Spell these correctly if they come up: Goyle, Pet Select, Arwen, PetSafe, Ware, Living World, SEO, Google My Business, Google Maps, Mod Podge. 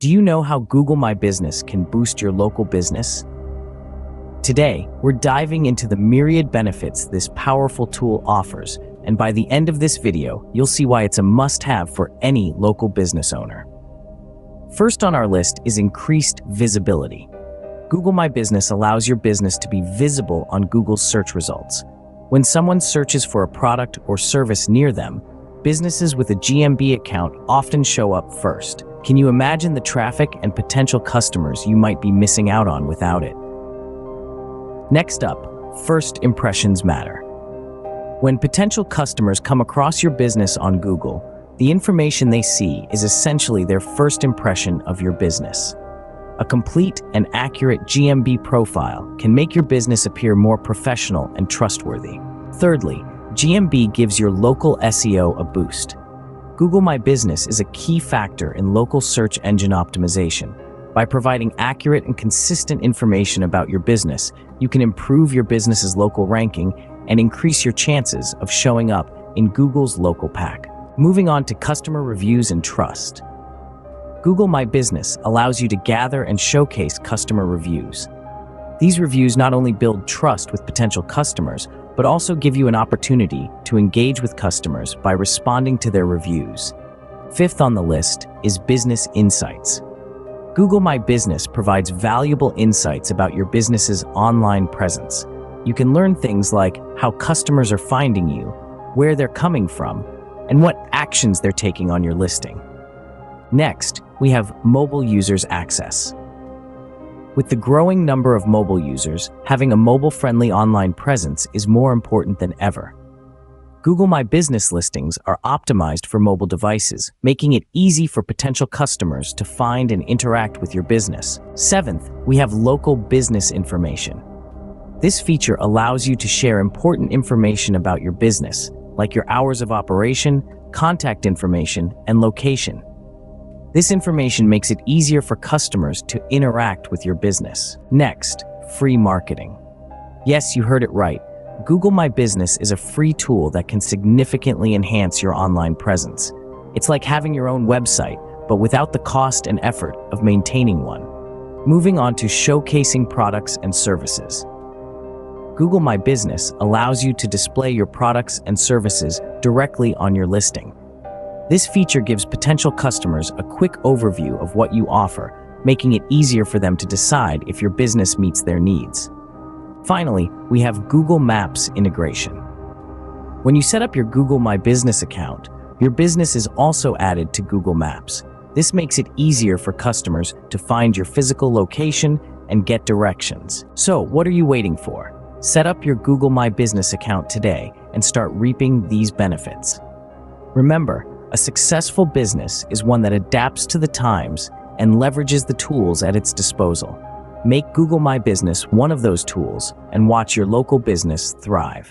Do you know how Google My Business can boost your local business? Today, we're diving into the myriad benefits this powerful tool offers, and by the end of this video, you'll see why it's a must-have for any local business owner. First on our list is increased visibility. Google My Business allows your business to be visible on Google's search results. When someone searches for a product or service near them, businesses with a GMB account often show up first. Can you imagine the traffic and potential customers you might be missing out on without it? Next up, first impressions matter. When potential customers come across your business on Google, the information they see is essentially their first impression of your business. A complete and accurate GMB profile can make your business appear more professional and trustworthy. Thirdly, GMB gives your local SEO a boost. Google My Business is a key factor in local search engine optimization. By providing accurate and consistent information about your business, you can improve your business's local ranking and increase your chances of showing up in Google's local pack. Moving on to customer reviews and trust. Google My Business allows you to gather and showcase customer reviews. These reviews not only build trust with potential customers, but also give you an opportunity to engage with customers by responding to their reviews. Fifth on the list is business insights. Google My Business provides valuable insights about your business's online presence. You can learn things like how customers are finding you, where they're coming from, and what actions they're taking on your listing. Next, we have mobile users access. With the growing number of mobile users, having a mobile-friendly online presence is more important than ever. Google My Business listings are optimized for mobile devices, making it easy for potential customers to find and interact with your business. Seventh, we have local business information. This feature allows you to share important information about your business, like your hours of operation, contact information, and location. This information makes it easier for customers to interact with your business. Next, free marketing. Yes, you heard it right. Google My Business is a free tool that can significantly enhance your online presence. It's like having your own website, but without the cost and effort of maintaining one. Moving on to showcasing products and services. Google My Business allows you to display your products and services directly on your listing. This feature gives potential customers a quick overview of what you offer, making it easier for them to decide if your business meets their needs. Finally, we have Google Maps integration. When you set up your Google My Business account, your business is also added to Google Maps. This makes it easier for customers to find your physical location and get directions. So, what are you waiting for? Set up your Google My Business account today and start reaping these benefits. Remember, a successful business is one that adapts to the times and leverages the tools at its disposal. Make Google My Business one of those tools and watch your local business thrive.